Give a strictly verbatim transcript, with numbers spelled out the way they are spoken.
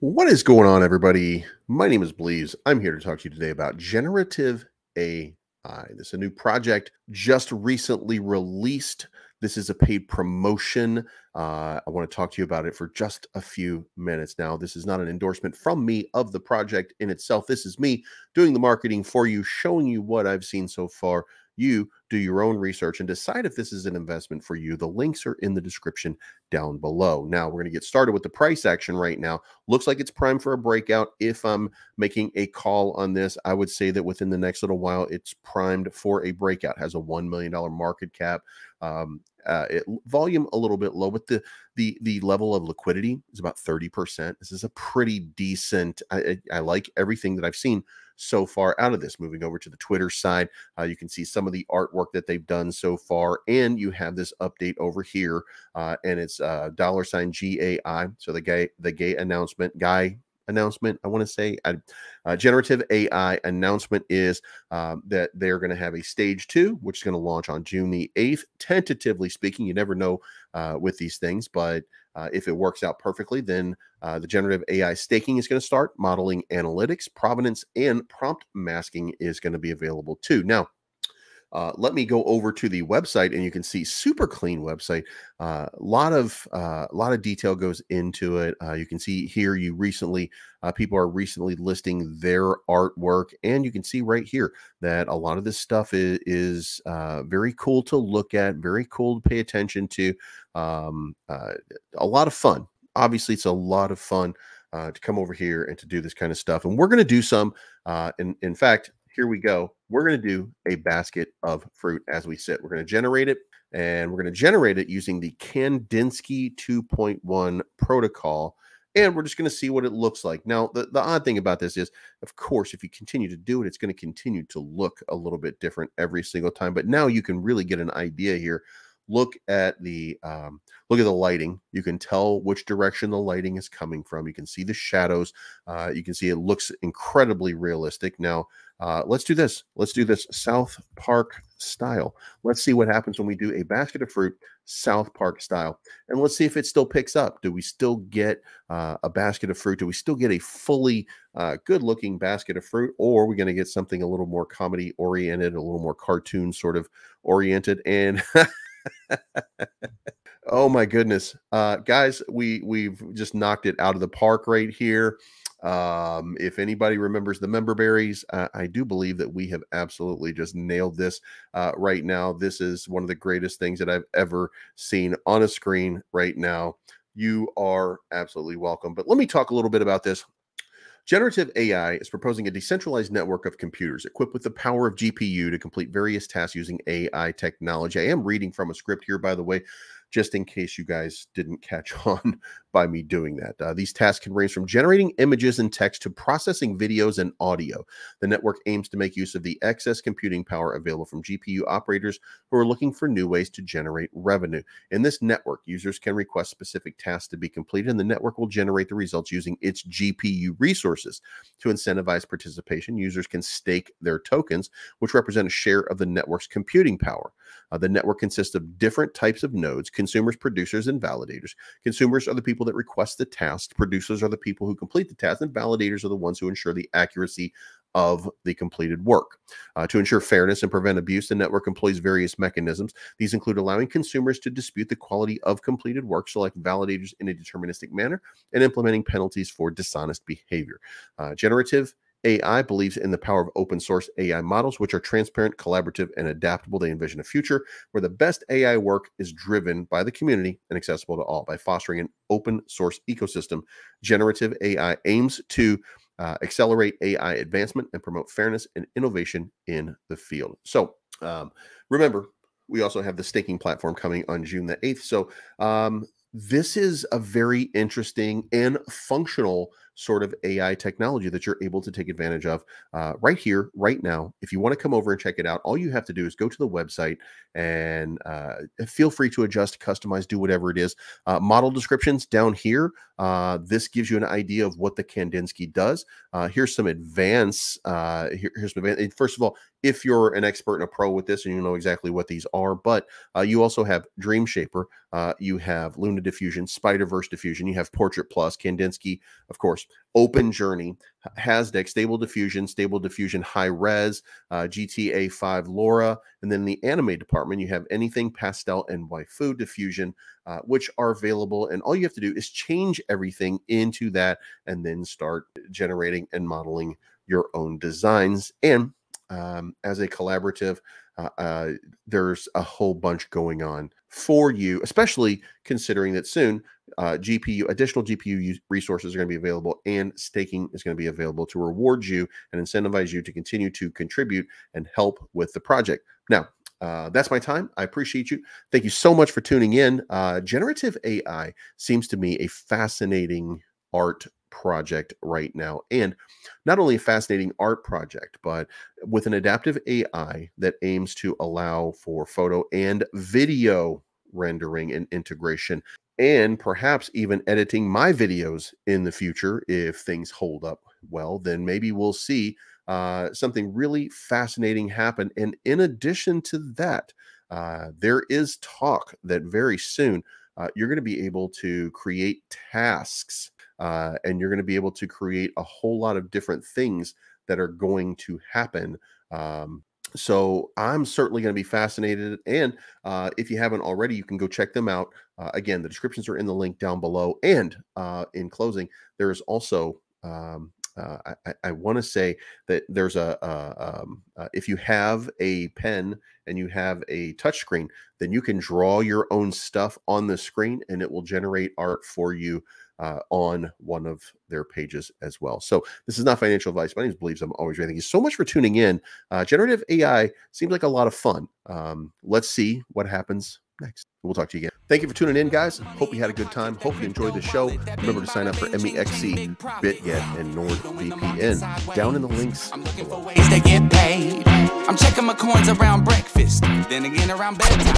What is going on, everybody? My name is Bleeze. I'm here to talk to you today about generative A I. This is a new project just recently released. This is a paid promotion. Uh, I want to talk to you about it for just a few minutes. Now, this is not an endorsement from me of the project in itself. This is me doing the marketing for you, showing you what I've seen so far. You do your own research and decide if this is an investment for you. The links are in the description down below. Now, we're going to get started with the price action right now. Looks like it's prime for a breakout. If I'm making a call on this, I would say that within the next little while, it's primed for a breakout. Has a one million dollar market cap. Um, uh, it, volume a little bit low, but the the the level of liquidity is about thirty percent. This is a pretty decent. I, I like everything that I've seen so far out of this. Moving over to the Twitter side, uh, you can see some of the artwork that they've done so far, and you have this update over here, uh, and it's uh, dollar sign G A I. So the guy, the gay announcement guy. announcement, I want to say, uh, generative A I announcement is um, that they're going to have a stage two, which is going to launch on June the eighth. Tentatively speaking, you never know uh, with these things, but uh, if it works out perfectly, then uh, the generative A I staking is going to start. Modeling analytics, provenance, and prompt masking is going to be available too. Now, Uh, let me go over to the website, and you can see super clean website. A uh, lot of a uh, lot of detail goes into it. Uh, you can see here you recently uh, people are recently listing their artwork, and you can see right here that a lot of this stuff is, is uh, very cool to look at, very cool to pay attention to. Um, uh, a lot of fun. Obviously, it's a lot of fun uh, to come over here and to do this kind of stuff, and we're going to do some. Uh, in in fact. Here we go. We're going to do a basket of fruit as we sit. We're going to generate it, and we're going to generate it using the Kandinsky two point one protocol, and we're just going to see what it looks like. Now, the, the odd thing about this is, of course, if you continue to do it, it's going to continue to look a little bit different every single time, but now you can really get an idea here. Look at the um, look at the lighting. You can tell which direction the lighting is coming from. You can see the shadows. Uh, you can see it looks incredibly realistic. Now, uh, let's do this. Let's do this South Park style. Let's see what happens when we do a basket of fruit South Park style. And let's see if it still picks up. Do we still get uh, a basket of fruit? Do we still get a fully uh, good-looking basket of fruit? Or are we going to get something a little more comedy-oriented, a little more cartoon sort of oriented? And... Oh my goodness, uh guys, we we've just knocked it out of the park right here. Um if anybody remembers the member berries, uh, I do believe that we have absolutely just nailed this uh right now. This is one of the greatest things that I've ever seen on a screen right now. You are absolutely welcome. But let me talk a little bit about this. Generative A I is proposing a decentralized network of computers equipped with the power of G P U to complete various tasks using A I technology. I am reading from a script here, by the way, just in case you guys didn't catch on by me doing that. Uh, these tasks can range from generating images and text to processing videos and audio. The network aims to make use of the excess computing power available from G P U operators who are looking for new ways to generate revenue. In this network, users can request specific tasks to be completed, and the network will generate the results using its G P U resources. To incentivize participation, users can stake their tokens, which represent a share of the network's computing power. Uh, the network consists of different types of nodes: consumers, producers, and validators. Consumers are the people that request the task. Producers are the people who complete the task, and validators are the ones who ensure the accuracy of the completed work. Uh, to ensure fairness and prevent abuse, the network employs various mechanisms. These include allowing consumers to dispute the quality of completed work, select validators in a deterministic manner, and implementing penalties for dishonest behavior. Uh, generative A I believes in the power of open source A I models, which are transparent, collaborative, and adaptable. They envision a future where the best A I work is driven by the community and accessible to all. By fostering an open source ecosystem, generative A I aims to uh, accelerate A I advancement and promote fairness and innovation in the field. So um, remember, we also have the staking platform coming on June the eighth. So um, this is a very interesting and functional sort of A I technology that you're able to take advantage of uh, right here, right now. If you want to come over and check it out, all you have to do is go to the website and uh, feel free to adjust, customize, do whatever it is. Uh, model descriptions down here. Uh, this gives you an idea of what the Kandinsky does. Uh, here's some advance. Uh, here, here's some advance. First of all, if you're an expert and a pro with this and you know exactly what these are. But uh, you also have Dream Shaper, uh, you have Luna Diffusion, Spiderverse Diffusion, you have Portrait Plus, Kandinsky, of course, Open Journey, Hasdiq, Stable Diffusion, Stable Diffusion High Res, uh, G T A five LoRa, and then the anime department, you have anything pastel and Waifu Diffusion, uh, which are available. And all you have to do is change everything into that and then start generating and modeling your own designs. And Um, as a collaborative, uh, uh, there's a whole bunch going on for you, especially considering that soon uh, G P U, additional G P U resources are going to be available, and staking is going to be available to reward you and incentivize you to continue to contribute and help with the project. Now, Uh, that's my time. I appreciate you. Thank you so much for tuning in. Uh, generative A I seems to me a fascinating art project right now, and not only a fascinating art project, but with an adaptive A I that aims to allow for photo and video rendering and integration, and perhaps even editing my videos in the future. If things hold up well, then maybe we'll see uh, something really fascinating happen. And in addition to that, uh, there is talk that very soon uh, you're going to be able to create tasks. Uh, and you're going to be able to create a whole lot of different things that are going to happen. Um, so I'm certainly going to be fascinated. And uh, if you haven't already, you can go check them out. Uh, again, the descriptions are in the link down below. And uh, in closing, there is also, um, uh, I, I want to say that there's a, uh, um, uh, if you have a pen and you have a touchscreen, then you can draw your own stuff on the screen and it will generate art for you. Uh, on one of their pages as well. So this is not financial advice. My name is Believes. I'm always right. Thank you so much for tuning in. Uh, generative A I seems like a lot of fun. Um, let's see what happens next. We'll talk to you again. Thank you for tuning in, guys. Hope you had a good time. Hope you enjoyed the show. Remember to sign up for M E X C, BitGet, and Nord V P N down in the links. I'm looking for ways to get paid. I'm checking my coins around breakfast, then again around bedtime.